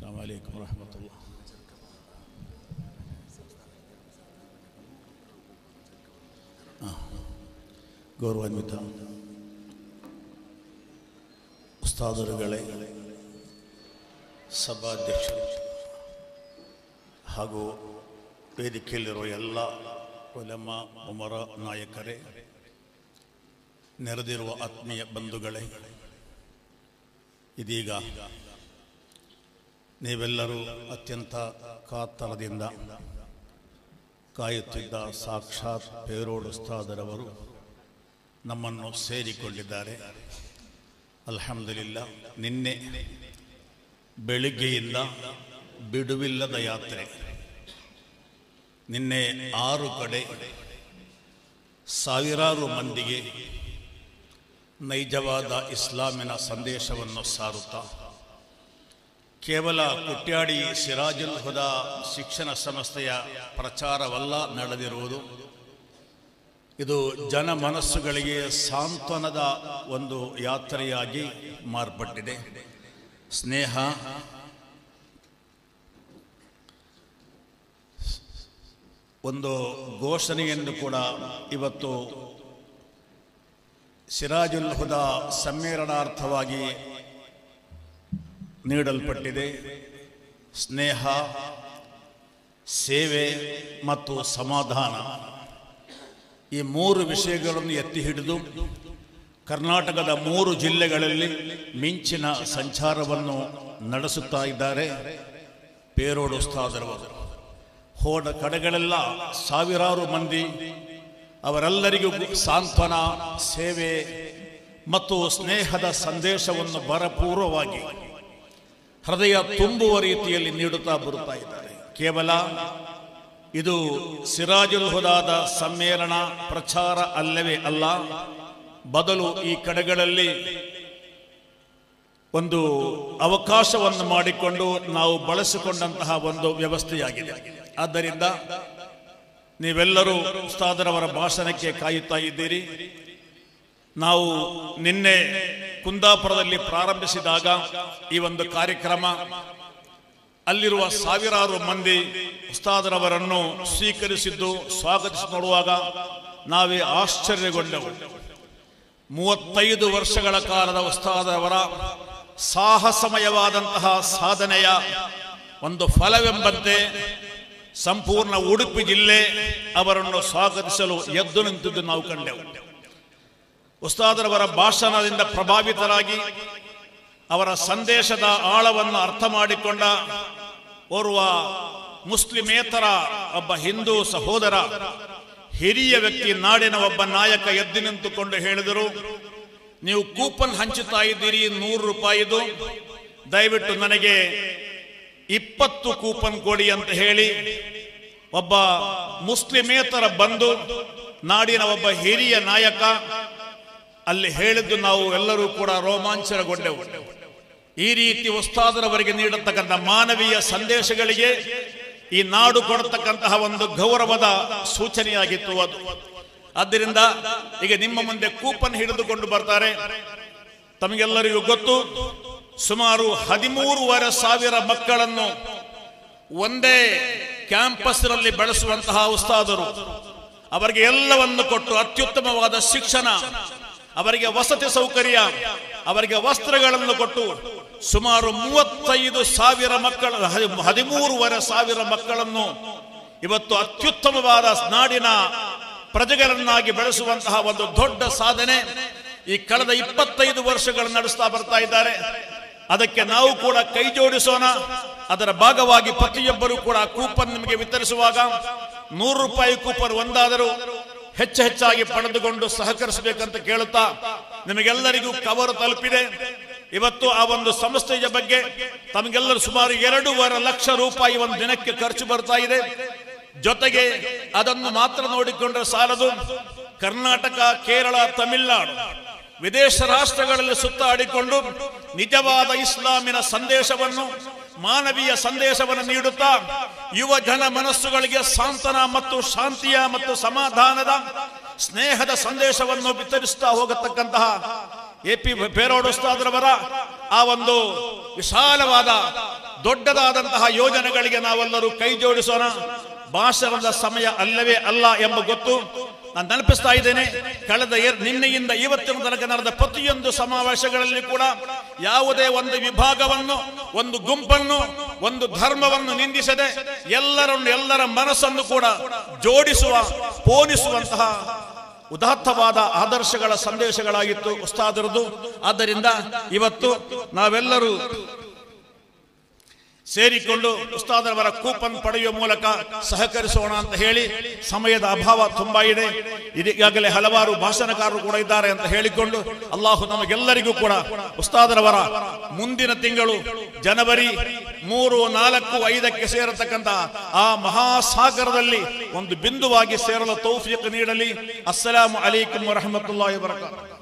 अस्सलामु अलैकुम रहमतुल्लाह। ಗೌರವಾನ್ವಿತ ಉಸ್ತಾದರುಗಳೇ, ಸಭಾಧ್ಯಕ್ಷರು ಹಾಗೂ ವೇದಿಕೆಯಲ್ಲಿರುವ ಎಲ್ಲ ಉಲಮಾ ಉಮರಾ ನಾಯಕರೇ, ನೆರೆದಿರುವ ಆತ್ಮೀಯ ಬಂಧುಗಳೇ, ಇದೀಗ ನೀವೆಲ್ಲರೂ ಅತ್ಯಂತ ಕಾತರದಿಂದ ಕಾಯುತ್ತಿದ್ದ ಸಾಕ್ಷಾತ್ ಪೇರೋಡ್ ಉಸ್ತಾದರವರು ನಮ್ಮನ್ನು ಸೇರಿಕೊಂಡಿದ್ದಾರೆ. ಅಲ್ಹಮ್ದುಲಿಲ್ಲಾ, ನಿನ್ನೆ ಬೆಳಗ್ಗೆಯಿಂದ ಬಿಡುವಿಲ್ಲದ ಯಾತ್ರೆ. ನಿನ್ನೆ 6 ಕಡೆ ಸಾವಿರಾರು ಮಂದಿಗೆ ನೈಜವಾದ ಇಸ್ಲಾಮಿನ ಸಂದೇಶವನ್ನು ಸಾರುತ್ತಾ ಕೇವಲ ಕುಟ್ಯಾಡಿ ಸಿರಾಜುಲ್ ಹುದಾ ಶಿಕ್ಷಣ ಸಂಸ್ಥೆಯ ಪ್ರಚಾರವಲ್ಲ ನಡೆದಿರುವುದು, ಇದು ಜನ ಮನಸ್ಸುಗಳಿಗೆ ಸಾಂತ್ವನದ ಒಂದು ಯಾತ್ರೆಯಾಗಿ ಮಾರ್ಪಟ್ಟಿದೆ. ಸ್ನೇಹ, ಒಂದು ಘೋಷಣೆಯನ್ನು ಕೂಡ ಇವತ್ತು ಸಿರಾಜುಲ್ ಹುದಾ ಸಮ್ಮೇಳನಾರ್ಥವಾಗಿ ನೀಡಲ್ಪಟ್ಟಿದೆ. ಸ್ನೇಹ, ಸೇವೆ ಮತ್ತು ಸಮಾಧಾನ, ಈ 3 ವಿಷಯಗಳನ್ನು ಎತ್ತಿ ಹಿಡಿದು ಕರ್ನಾಟಕದ 3 ಜಿಲ್ಲೆಗಳಲ್ಲಿ ಮಿಂಚಿನ ಸಂಚಾರವನ್ನು ನಡೆಸುತ್ತಾ ಇದ್ದಾರೆ ಪೇರೋಡ್ ಉಸ್ತಾದರವರು. ಹೋದ ಕಡೆಗಳೆಲ್ಲ ಸಾವಿರಾರು ಮಂದಿ, ಅವರೆಲ್ಲರಿಗೂ ಸಾಂತ್ವನ, ಸೇವೆ ಮತ್ತು ಸ್ನೇಹದ ಸಂದೇಶವನ್ನು ಭರಪೂರ್ವವಾಗಿ ಹೃದಯ ತುಂಬುವ ರೀತಿಯಲ್ಲಿ ನೀಡುತ್ತಾ ಬರುತ್ತಾ ಇದ್ದಾರೆ. ಕೇವಲ ಇದು ಸಿರಾಜುಲ್ ಹುದಾದ ಸಮ್ಮೇಳನ ಪ್ರಚಾರ ಅಲ್ಲವೇ ಅಲ್ಲ, ಬದಲು ಈ ಕಡೆಗಳಲ್ಲಿ ಒಂದು ಅವಕಾಶವನ್ನು ಮಾಡಿಕೊಂಡು ನಾವು ಬಳಸಿಕೊಂಡಂತಹ ಒಂದು ವ್ಯವಸ್ಥೆಯಾಗಿದೆ. ಆದ್ದರಿಂದ ನೀವೆಲ್ಲರೂ ಉಸ್ತಾದರವರ ಭಾಷಣಕ್ಕೆ ಕಾಯುತ್ತಾ ಇದ್ದೀರಿ. ನಾವು ನಿನ್ನೆ ಕುಂದಾಪುರದಲ್ಲಿ ಪ್ರಾರಂಭಿಸಿದಾಗ ಈ ಒಂದು ಕಾರ್ಯಕ್ರಮ, ಅಲ್ಲಿರುವ ಸಾವಿರಾರು ಮಂದಿ ಉಸ್ತಾದರವರನ್ನು ಸ್ವೀಕರಿಸಿದ್ದು, ಸ್ವಾಗತಿಸಿ ನೋಡುವಾಗ ನಾವೇ ಆಶ್ಚರ್ಯಗೊಂಡೆವು. 35 ವರ್ಷಗಳ ಕಾಲದ ಉಸ್ತಾದರವರ ಸಾಹಸಮಯವಾದಂತಹ ಸಾಧನೆಯ ಒಂದು ಫಲವೆಂಬಂತೆ ಸಂಪೂರ್ಣ ಉಡುಪಿ ಜಿಲ್ಲೆ ಅವರನ್ನು ಸ್ವಾಗತಿಸಲು ಎದ್ದು ನಿಂತಿದ್ದು ನಾವು ಕಂಡೆವು. ಉಸ್ತಾದರವರ ಭಾಷಣದಿಂದ ಪ್ರಭಾವಿತರಾಗಿ ಅವರ ಸಂದೇಶದ ಆಳವನ್ನು ಅರ್ಥ ಮಾಡಿಕೊಂಡ ಓರ್ವ ಮುಸ್ಲಿಮೇತರ ಒಬ್ಬ ಹಿಂದೂ ಸಹೋದರ, ಹಿರಿಯ ವ್ಯಕ್ತಿ, ನಾಡಿನ ಒಬ್ಬ ನಾಯಕ ಎದ್ದು ನಿಂತುಕೊಂಡು ಹೇಳಿದರು, ನೀವು ಕೂಪನ್ ಹಂಚುತ್ತಾ ಇದ್ದೀರಿ 100 ರೂಪಾಯಿದು, ದಯವಿಟ್ಟು ನನಗೆ 20 ಕೂಪನ್ ಕೊಡಿ ಅಂತ ಹೇಳಿ ಒಬ್ಬ ಮುಸ್ಲಿಮೇತರ ಬಂದು ನಾಡಿನ ಒಬ್ಬ ಹಿರಿಯ ನಾಯಕ ಅಲ್ಲಿ ಹೇಳಿದ್ದು ನಾವು ಎಲ್ಲರೂ ಕೂಡ ರೋಮಾಂಚನಗೊಂಡೆವು. ಈ ರೀತಿ ಉಸ್ತಾದರವರಿಗೆ ನೀಡತಕ್ಕಂಥ ಮಾನವೀಯ ಸಂದೇಶಗಳಿಗೆ ಈ ನಾಡು ಕೊಡತಕ್ಕಂತಹ ಒಂದು ಗೌರವದ ಸೂಚನೆಯಾಗಿತ್ತು ಅದು. ಆದ್ದರಿಂದ ಈಗ ನಿಮ್ಮ ಮುಂದೆ ಕೂಪನ್ ಹಿಡಿದುಕೊಂಡು ಬರ್ತಾರೆ. ತಮಗೆಲ್ಲರಿಗೂ ಗೊತ್ತು, ಸುಮಾರು 13,500 ಮಕ್ಕಳನ್ನು ಒಂದೇ ಕ್ಯಾಂಪಸ್ನಲ್ಲಿ ಬೆಳೆಸುವಂತಹ ಉಸ್ತಾದರು. ಅವರಿಗೆ ಎಲ್ಲವನ್ನು ಕೊಟ್ಟು ಅತ್ಯುತ್ತಮವಾದ ಶಿಕ್ಷಣ, ಅವರಿಗೆ ವಸತಿ ಸೌಕರ್ಯ, ಅವರಿಗೆ ವಸ್ತ್ರಗಳನ್ನು ಕೊಟ್ಟು ಸುಮಾರು 13,500 ಮಕ್ಕಳನ್ನು ಇವತ್ತು ಅತ್ಯುತ್ತಮವಾದ ನಾಡಿನ ಪ್ರಜೆಗಳನ್ನಾಗಿ ಬೆಳೆಸುವಂತಹ ಒಂದು ದೊಡ್ಡ ಸಾಧನೆ ಈ ಕಳೆದ 25 ವರ್ಷಗಳು ನಡೆಸ್ತಾ ಬರ್ತಾ ಇದ್ದಾರೆ. ಅದಕ್ಕೆ ನಾವು ಕೂಡ ಕೈ ಜೋಡಿಸೋಣ. ಅದರ ಭಾಗವಾಗಿ ಪ್ರತಿಯೊಬ್ಬರೂ ಕೂಡ ಕೂಪನ್ ನಿಮಗೆ ವಿತರಿಸುವಾಗ 100 ರೂಪಾಯಿ ಕೂಪನ್ ಒಂದಾದರೂ ಹೆಚ್ಚು ಹೆಚ್ಚಾಗಿ ಪಡೆದುಕೊಂಡು ಸಹಕರಿಸಬೇಕಂತ ಕೇಳುತ್ತಾ, ನಿಮಗೆಲ್ಲರಿಗೂ ಕವರು ತಲುಪಿದೆ. ಇವತ್ತು ಆ ಒಂದು ಸಂಸ್ಥೆಯ ಬಗ್ಗೆ ತಮಗೆಲ್ಲರೂ ಸುಮಾರು 2,50,000 ರೂಪಾಯಿ ಒಂದು ದಿನಕ್ಕೆ ಖರ್ಚು ಬರ್ತಾ ಇದೆ. ಜೊತೆಗೆ ಅದನ್ನು ಮಾತ್ರ ನೋಡಿಕೊಂಡ್ರೆ ಸಾಲದು, ಕರ್ನಾಟಕ, ಕೇರಳ, ತಮಿಳುನಾಡು, ವಿದೇಶ ರಾಷ್ಟ್ರಗಳಲ್ಲಿ ಸುತ್ತಾಡಿಕೊಂಡು ನಿಜವಾದ ಇಸ್ಲಾಮಿನ ಸಂದೇಶವನ್ನು, ಮಾನವೀಯ ಸಂದೇಶವನ್ನು ನೀಡುತ್ತಾ ಯುವ ಜನ ಮನಸ್ಸುಗಳಿಗೆ ಸಾಂತ್ವನ ಮತ್ತು ಶಾಂತಿಯ ಮತ್ತು ಸಮಾಧಾನದ ಸ್ನೇಹದ ಸಂದೇಶವನ್ನು ವಿತರಿಸ್ತಾ ಹೋಗತಕ್ಕಂತಹ ಎ ಪಿ ಪೇರೋಡ್ ಉಸ್ತಾದರವರ ಆ ಒಂದು ವಿಶಾಲವಾದ ದೊಡ್ಡದಾದಂತಹ ಯೋಜನೆಗಳಿಗೆ ನಾವೆಲ್ಲರೂ ಕೈ ಜೋಡಿಸೋಣ. ಭಾಷಣದ ಸಮಯ ಅಲ್ಲವೇ ಅಲ್ಲ ಎಂಬ ಗೊತ್ತು. ನಾನು ನೆನಪಿಸ್ತಾ ಇದ್ದೇನೆ, ಕಳೆದ ನಿನ್ನೆಯಿಂದ ಇವತ್ತಿನ ತನಕ ನಡೆದ ಪ್ರತಿಯೊಂದು ಸಮಾವೇಶಗಳಲ್ಲಿ ಕೂಡ ಯಾವುದೇ ಒಂದು ವಿಭಾಗವನ್ನು, ಒಂದು ಗುಂಪನ್ನು, ಒಂದು ಧರ್ಮವನ್ನು ನಿಂದಿಸದೆ ಎಲ್ಲರನ್ನು, ಎಲ್ಲರ ಮನಸ್ಸನ್ನು ಕೂಡ ಜೋಡಿಸುವ, ಪೋಣಿಸುವಂತಹ ಉದಾತ್ತವಾದ ಆದರ್ಶಗಳ ಸಂದೇಶಗಳಾಗಿತ್ತು ಉಸ್ತಾದರದು. ಆದ್ದರಿಂದ ಇವತ್ತು ನಾವೆಲ್ಲರೂ ಸೇರಿಕೊಂಡು ಉಸ್ತಾದರವರ ಕೂಪನ್ ಪಡೆಯುವ ಮೂಲಕ ಸಹಕರಿಸೋಣ ಅಂತ ಹೇಳಿ, ಸಮಯದ ಅಭಾವ ತುಂಬಾ ಇದೆ, ಈಗಾಗಲೇ ಹಲವಾರು ಭಾಷಣಕಾರರು ಕೂಡ ಇದ್ದಾರೆ ಅಂತ ಹೇಳಿಕೊಂಡು, ಅಲ್ಲಾಹು ನಮಗೆಲ್ಲರಿಗೂ ಕೂಡ ಉಸ್ತಾದರವರ ಮುಂದಿನ ತಿಂಗಳು ಜನವರಿ 3, 4, 5ಕ್ಕೆ ಸೇರತಕ್ಕಂತಹ ಆ ಮಹಾಸಾಗರದಲ್ಲಿ ಒಂದು ಬಿಂದುವಾಗಿ ಸೇರಲು ತೌಫೀಕ್ ನೀಡಲಿ. ಅಸ್ಸಲಾಮು ಅಲೈಕುಂ ವರಹಮತುಲ್ಲಾಹಿ ವಬರಕಾತುಹು.